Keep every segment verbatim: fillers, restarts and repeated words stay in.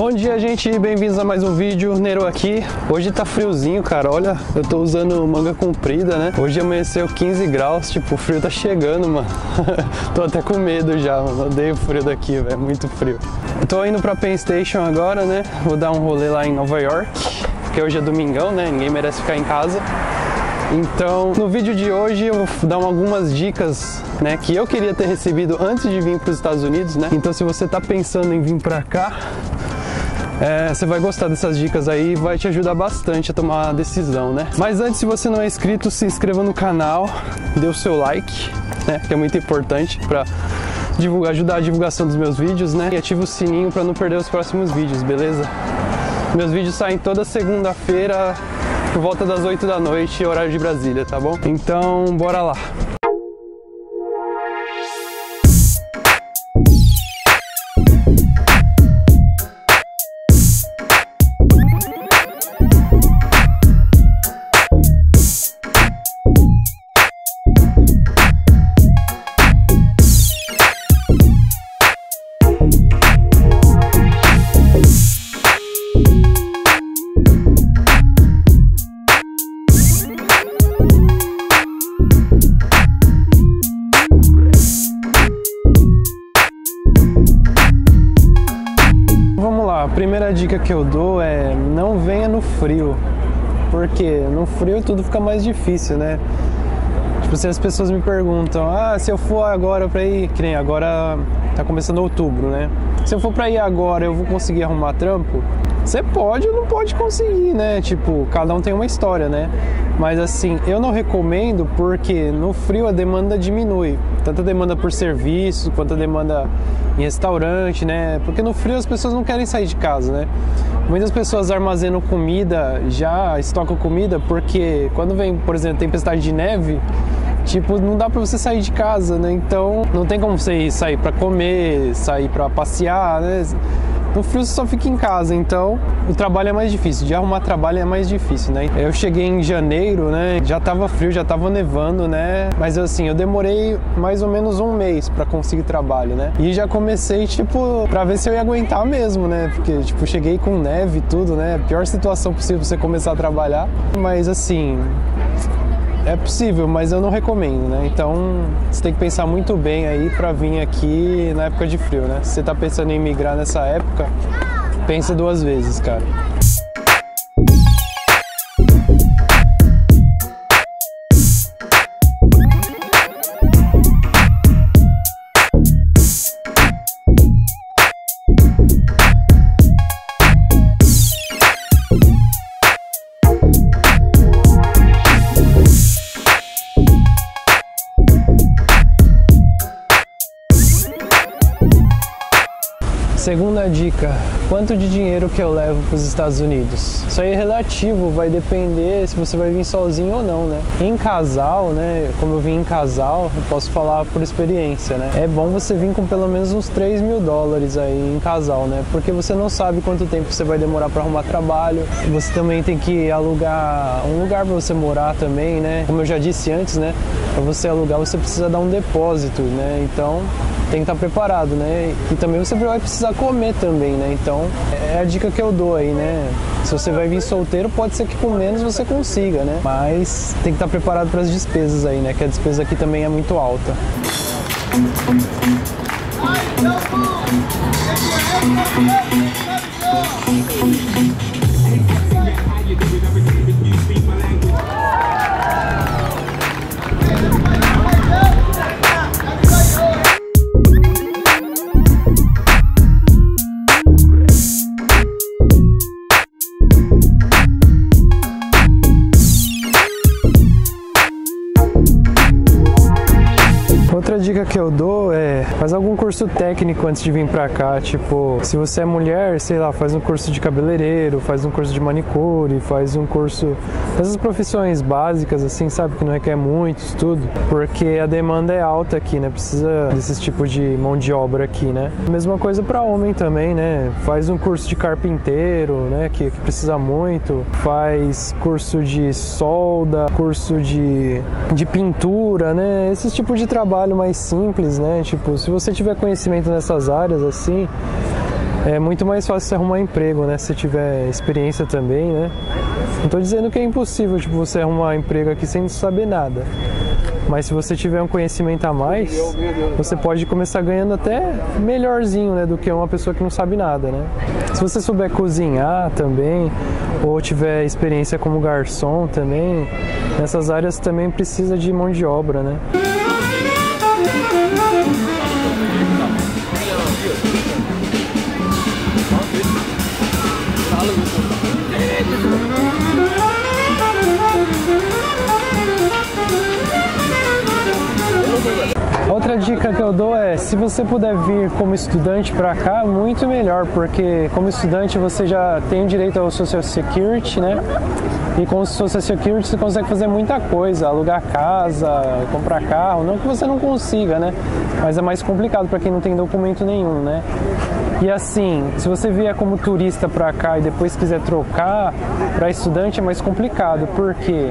Bom dia, gente, bem-vindos a mais um vídeo. Nero aqui. Hoje tá friozinho, cara, olha, eu tô usando manga comprida, né? Hoje amanheceu quinze graus, tipo, o frio tá chegando, mano. Tô até com medo já, mano, odeio o frio daqui, velho, é muito frio. Tô indo pra Penn Station agora, né? Vou dar um rolê lá em Nova York, porque hoje é domingão, né? Ninguém merece ficar em casa. Então, no vídeo de hoje eu vou dar algumas dicas, né, que eu queria ter recebido antes de vir para os Estados Unidos, né? Então, se você tá pensando em vir para cá, é, você vai gostar dessas dicas aí, vai te ajudar bastante a tomar a decisão, né? Mas antes, se você não é inscrito, se inscreva no canal, dê o seu like, né, que é muito importante para divulgar, ajudar a divulgação dos meus vídeos, né? E ative o sininho para não perder os próximos vídeos, beleza? Meus vídeos saem toda segunda-feira, por volta das oito da noite, horário de Brasília, tá bom? Então, bora lá! Primeira dica que eu dou é não venha no frio, porque no frio tudo fica mais difícil, né? Tipo, se as pessoas me perguntam, ah, se eu for agora pra ir, que nem agora tá começando outubro, né? Se eu for pra ir agora, eu vou conseguir arrumar trampo? Você pode ou não pode conseguir, né? Tipo, cada um tem uma história, né? Mas assim, eu não recomendo, porque no frio a demanda diminui. Tanto a demanda por serviço, quanto a demanda em restaurante, né? Porque no frio as pessoas não querem sair de casa, né? Muitas pessoas armazenam comida, já estocam comida, porque quando vem, por exemplo, tempestade de neve, tipo, não dá pra você sair de casa, né? Então, não tem como você ir, sair pra comer, sair pra passear, né? No frio você só fica em casa, então o trabalho é mais difícil, de arrumar trabalho é mais difícil, né? Eu cheguei em janeiro, né? Já tava frio, já tava nevando, né? Mas assim, eu demorei mais ou menos um mês pra conseguir trabalho, né? E já comecei, tipo, pra ver se eu ia aguentar mesmo, né? Porque, tipo, cheguei com neve e tudo, né? Pior situação possível pra você começar a trabalhar. Mas assim, é possível, mas eu não recomendo, né? Então, você tem que pensar muito bem aí pra vir aqui na época de frio, né? Se você tá pensando em migrar nessa época, pensa duas vezes, cara. Segunda dica, quanto de dinheiro que eu levo para os Estados Unidos? Isso aí é relativo, vai depender se você vai vir sozinho ou não, né? Em casal, né? Como eu vim em casal, eu posso falar por experiência, né? É bom você vir com pelo menos uns três mil dólares aí em casal, né? Porque você não sabe quanto tempo você vai demorar para arrumar trabalho. Você também tem que alugar um lugar para você morar também, né? Como eu já disse antes, né? Para você alugar, você precisa dar um depósito, né? Então, tem que estar preparado, né? E também você vai precisar comer também, né? Então, é a dica que eu dou aí, né? Se você vai vir solteiro, pode ser que com menos você consiga, né? Mas tem que estar preparado para as despesas aí, né? Que a despesa aqui também é muito alta. Dica que eu dou é faz algum curso técnico antes de vir pra cá. Tipo, se você é mulher, sei lá, faz um curso de cabeleireiro, faz um curso de manicure, faz um curso dessas profissões básicas, assim, sabe, que não requer muito estudo, porque a demanda é alta aqui, né? Precisa desse tipo de mão de obra aqui, né? Mesma coisa pra homem também, né? Faz um curso de carpinteiro, né? Que, que precisa muito. Faz curso de solda, curso de, de pintura, né? Esse tipo de trabalho mais simples, né? Tipo, se você tiver conhecimento nessas áreas, assim, é muito mais fácil você arrumar emprego, né? Se você tiver experiência também, né? Não tô dizendo que é impossível, tipo, você arrumar emprego aqui sem saber nada. Mas se você tiver um conhecimento a mais, você pode começar ganhando até melhorzinho, né, do que uma pessoa que não sabe nada, né? Se você souber cozinhar também, ou tiver experiência como garçom também, nessas áreas também precisa de mão de obra, né? Outra dica que eu dou é, se você puder vir como estudante para cá, muito melhor, porque como estudante você já tem direito ao Social Security, né? E com o Social Security você consegue fazer muita coisa, alugar casa, comprar carro, não que você não consiga, né? Mas é mais complicado para quem não tem documento nenhum, né? E assim, se você vier como turista pra cá e depois quiser trocar pra estudante é mais complicado, porque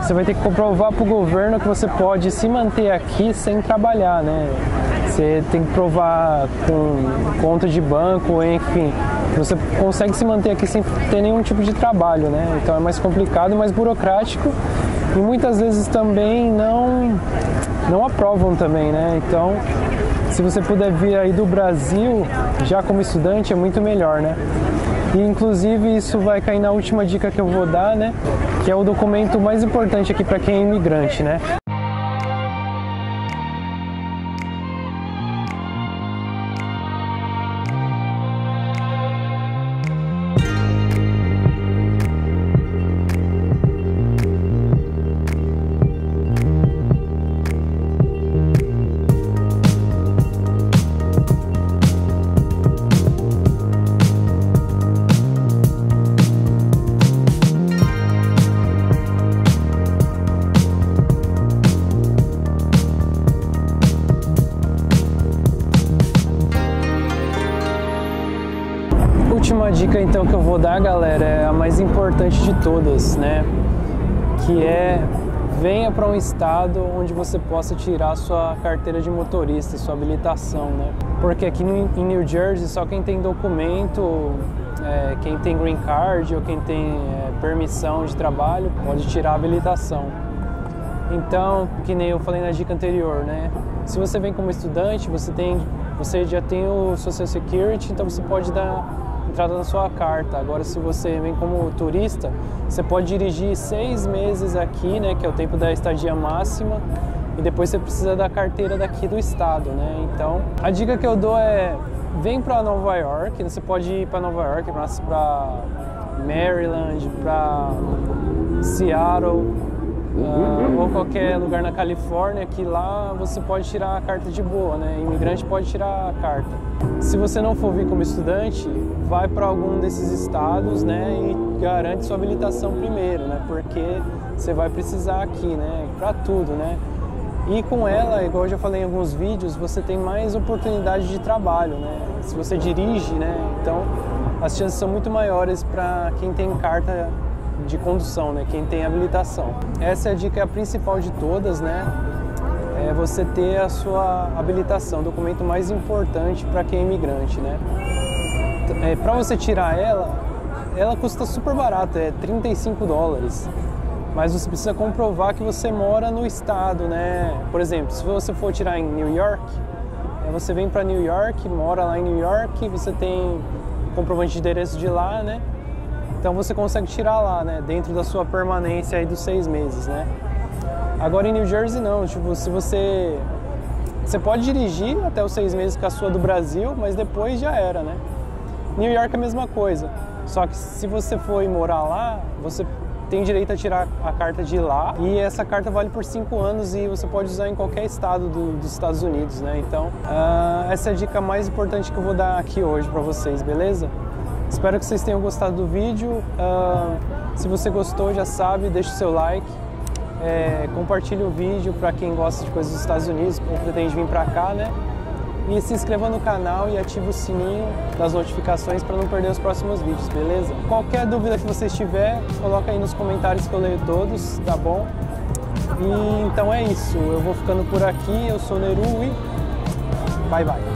você vai ter que comprovar pro governo que você pode se manter aqui sem trabalhar, né? Você tem que provar com conta de banco, enfim, você consegue se manter aqui sem ter nenhum tipo de trabalho, né? Então é mais complicado, mais burocrático e muitas vezes também não, não aprovam também, né? Então, se você puder vir aí do Brasil, já como estudante, é muito melhor, né? E, inclusive, isso vai cair na última dica que eu vou dar, né? Que é o documento mais importante aqui para quem é imigrante, né? Uma dica então que eu vou dar, galera, é a mais importante de todas, né? Que é, venha para um estado onde você possa tirar sua carteira de motorista, sua habilitação, né? Porque aqui no, em New Jersey só quem tem documento, é, quem tem green card ou quem tem é, permissão de trabalho pode tirar a habilitação. Então, que nem eu falei na dica anterior, né? Se você vem como estudante, você tem, você já tem o Social Security, então você pode dar entrada na sua carta. Agora, se você vem como turista, você pode dirigir seis meses aqui, né, que é o tempo da estadia máxima, e depois você precisa da carteira daqui do estado, né? Então, a dica que eu dou é, vem para Nova York, você pode ir para Nova York, para Maryland, para Seattle, uh, ou qualquer lugar na Califórnia, que lá você pode tirar a carta de boa, né? Imigrante pode tirar a carta. Se você não for vir como estudante, vai para algum desses estados, né, e garante sua habilitação primeiro, né, porque você vai precisar aqui, né, para tudo, né. E com ela, igual eu já falei em alguns vídeos, você tem mais oportunidade de trabalho, né. Se você dirige, né, então as chances são muito maiores para quem tem carta de condução, né, quem tem habilitação. Essa é a dica principal de todas, né. É você ter a sua habilitação, o documento mais importante para quem é imigrante, né? É, para você tirar ela, ela custa super barato, é trinta e cinco dólares. Mas você precisa comprovar que você mora no estado, né? Por exemplo, se você for tirar em New York, é, você vem para New York, mora lá em New York, você tem comprovante de endereço de lá, né? Então você consegue tirar lá, né? Dentro da sua permanência aí dos seis meses, né? Agora em New Jersey não, tipo, se você, você pode dirigir até os seis meses com a sua do Brasil, mas depois já era, né? New York é a mesma coisa, só que se você for morar lá, você tem direito a tirar a carta de lá e essa carta vale por cinco anos e você pode usar em qualquer estado do, dos Estados Unidos, né? Então, uh, essa é a dica mais importante que eu vou dar aqui hoje pra vocês, beleza? Espero que vocês tenham gostado do vídeo, uh, se você gostou já sabe, deixa o seu like. É, compartilhe o vídeo para quem gosta de coisas dos Estados Unidos ou pretende vir para cá, né? E se inscreva no canal e ative o sininho das notificações para não perder os próximos vídeos, beleza? Qualquer dúvida que vocês tiver, coloca aí nos comentários que eu leio todos, tá bom? E então é isso, eu vou ficando por aqui, eu sou o Nerui, bye bye!